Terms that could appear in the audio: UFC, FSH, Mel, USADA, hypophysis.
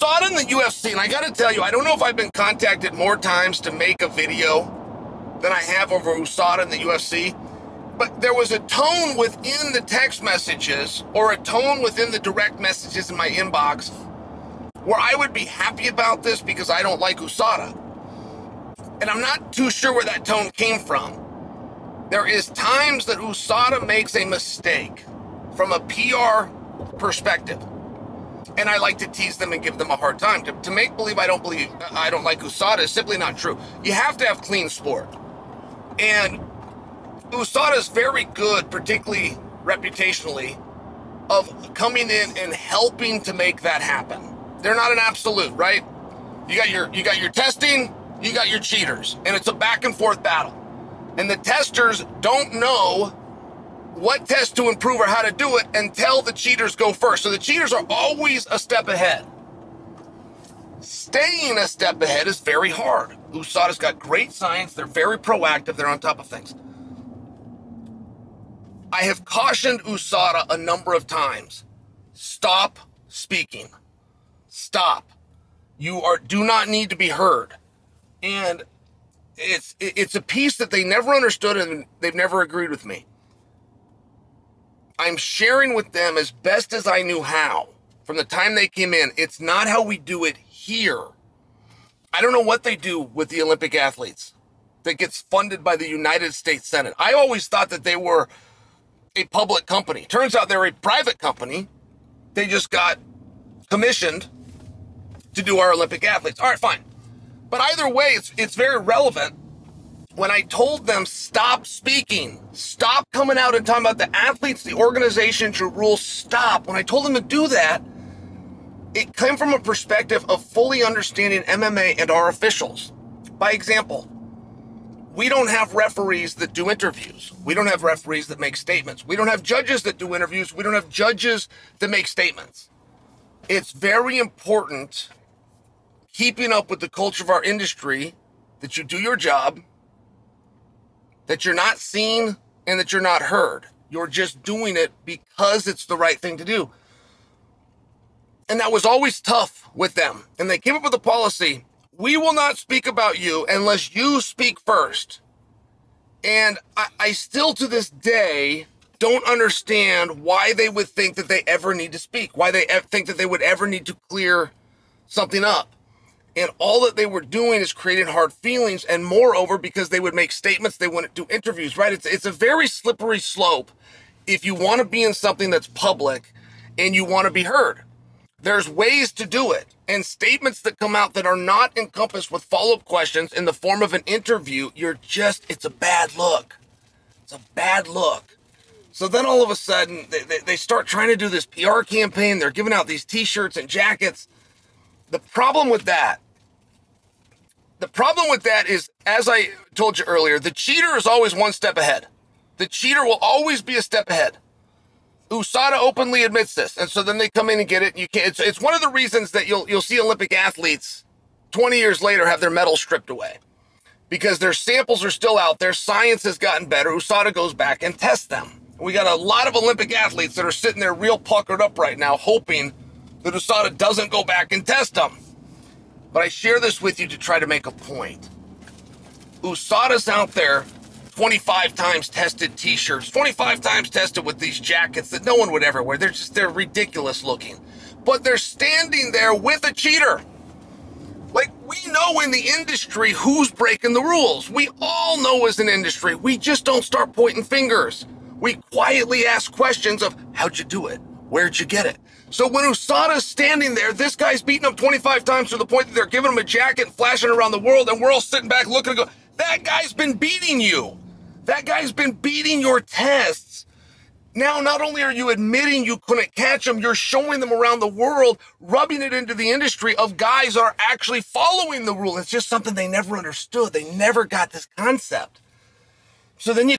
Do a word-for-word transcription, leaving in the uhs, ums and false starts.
saw it in the U F C, and I got to tell you, I don't know if I've been contacted more times to make a video than I have over U S A D A in the U F C, but there was a tone within the text messages or a tone within the direct messages in my inbox where I would be happy about this because I don't like U S A D A. And I'm not too sure where that tone came from. There is times that U S A D A makes a mistake from a P R perspective, and I like to tease them and give them a hard time. To, to make believe I don't believe I don't like U S A D A is simply not true. You have to have clean sport, and U S A D A is very good, particularly reputationally, of coming in and helping to make that happen. They're not an absolute, right? You got your you got your testing, you got your cheaters, and it's a back and forth battle. And the testers don't know what test to improve or how to do it until the cheaters go first. So the cheaters are always a step ahead. Staying a step ahead is very hard. U S A D A's got great science. They're very proactive. They're on top of things. I have cautioned U S A D A a number of times. Stop speaking. Stop. You are do not need to be heard. And it's it's a piece that they never understood, and they've never agreed with me. I'm sharing with them as best as I knew how from the time they came in. It's not how we do it here. I don't know what they do with the Olympic athletes that gets funded by the United States Senate. I always thought that they were a public company. Turns out they're a private company. They just got commissioned to do our Olympic athletes. All right, fine. But either way, it's, it's very relevant when I told them, stop speaking, stop coming out and talking about the athletes, the organization, your rules, stop. When I told them to do that, it came from a perspective of fully understanding M M A and our officials. By example, we don't have referees that do interviews. We don't have referees that make statements. We don't have judges that do interviews. We don't have judges that make statements. It's very important keeping up with the culture of our industry, that you do your job, that you're not seen, and that you're not heard. You're just doing it because it's the right thing to do. And that was always tough with them. And they came up with a policy, we will not speak about you unless you speak first. And I, I still to this day don't understand why they would think that they ever need to speak, why they think that they would ever need to clear something up. And all that they were doing is creating hard feelings, and moreover, because they would make statements, they wouldn't do interviews, right? It's, it's a very slippery slope if you want to be in something that's public and you want to be heard. There's ways to do it, and statements that come out that are not encompassed with follow-up questions in the form of an interview, you're just, it's a bad look. It's a bad look. So then all of a sudden, they, they, they start trying to do this P R campaign. They're giving out these T-shirts and jackets. The problem with that, the problem with that is, as I told you earlier, the cheater is always one step ahead. The cheater will always be a step ahead. U S A D A openly admits this, and so then they come in and get it. And you can't. It's, it's one of the reasons that you'll you'll see Olympic athletes twenty years later have their medals stripped away, because their samples are still out there. Science has gotten better. U S A D A goes back and tests them. We got a lot of Olympic athletes that are sitting there real puckered up right now, hoping that U S A D A doesn't go back and test them. But I share this with you to try to make a point. U S A D A's out there twenty-five times tested T-shirts, twenty-five times tested with these jackets that no one would ever wear. They're just, they're ridiculous looking. But they're standing there with a cheater. Like, we know in the industry who's breaking the rules. We all know as an industry. We just don't start pointing fingers. We quietly ask questions of, how'd you do it? Where'd you get it? So when U S A D A's standing there, this guy's beating him twenty-five times to the point that they're giving him a jacket and flashing around the world, and we're all sitting back looking and go, that guy's been beating you. That guy's been beating your tests. Now, not only are you admitting you couldn't catch them, you're showing them around the world, rubbing it into the industry of guys that are actually following the rule. It's just something they never understood. They never got this concept. So then you